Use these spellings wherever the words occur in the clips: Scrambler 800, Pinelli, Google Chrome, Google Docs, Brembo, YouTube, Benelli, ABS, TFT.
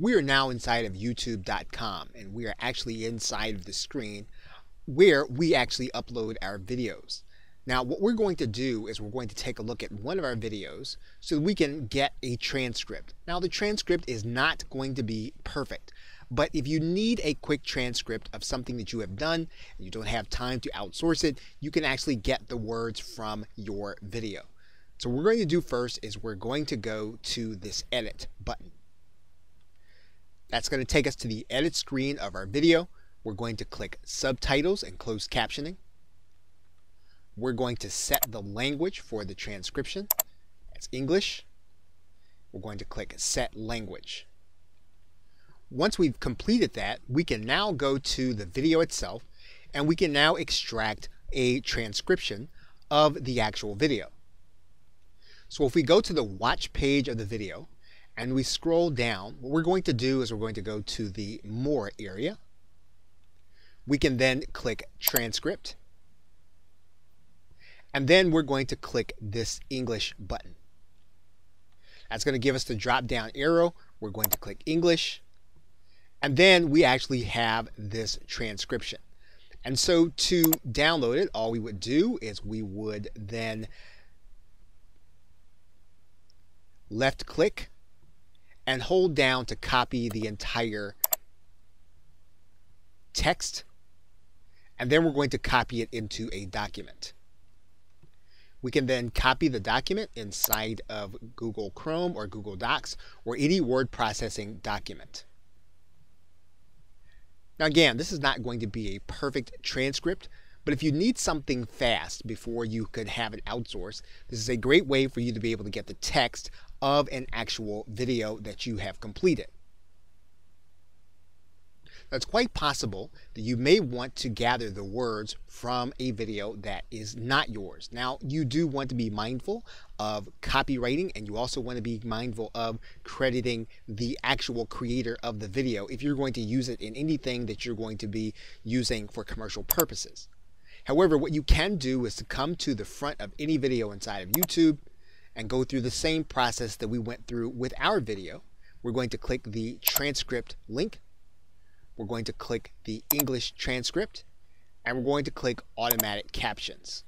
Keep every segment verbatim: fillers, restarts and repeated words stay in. We are now inside of YouTube dot com, and we are actually inside of the screen where we actually upload our videos. Now, what we're going to do is we're going to take a look at one of our videos so that we can get a transcript. Now, the transcript is not going to be perfect, but if you need a quick transcript of something that you have done and you don't have time to outsource it, you can actually get the words from your video. So what we're going to do first is we're going to go to this edit button. That's going to take us to the edit screen of our video. We're going to click subtitles and closed captioning. We're going to set the language for the transcription. That's English. We're going to click Set Language. Once we've completed that, we can now go to the video itself, and we can now extract a transcription of the actual video. So if we go to the watch page of the video and we scroll down, what we're going to do is we're going to go to the More area. We can then click Transcript. And then we're going to click this English button. That's going to give us the drop down arrow. We're going to click English. And then we actually have this transcription. And so to download it, all we would do is we would then left click and hold down to copy the entire text. And then we're going to copy it into a document. We can then copy the document inside of Google Chrome or Google Docs or any word processing document. Now again, this is not going to be a perfect transcript, but if you need something fast before you could have it outsourced, this is a great way for you to be able to get the text of an actual video that you have completed. Now, it's quite possible that you may want to gather the words from a video that is not yours. Now, you do want to be mindful of copywriting, and you also want to be mindful of crediting the actual creator of the video if you're going to use it in anything that you're going to be using for commercial purposes. However, what you can do is to come to the front of any video inside of YouTube and go through the same process that we went through with our video. We're going to click the transcript link. We're going to click the English transcript, and we're going to click automatic captions.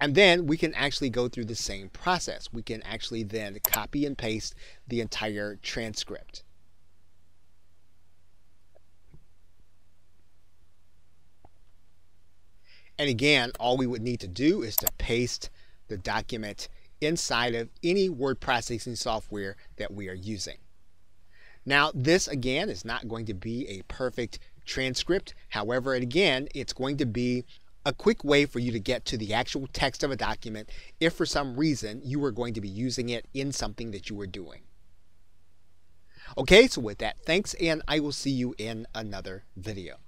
And then we can actually go through the same process. We can actually then copy and paste the entire transcript. And again, all we would need to do is to paste the document inside of any word processing software that we are using. Now, this again is not going to be a perfect transcript. However, again, it's going to be a quick way for you to get to the actual text of a document if for some reason you were going to be using it in something that you were doing. Okay, so with that, thanks, and I will see you in another video.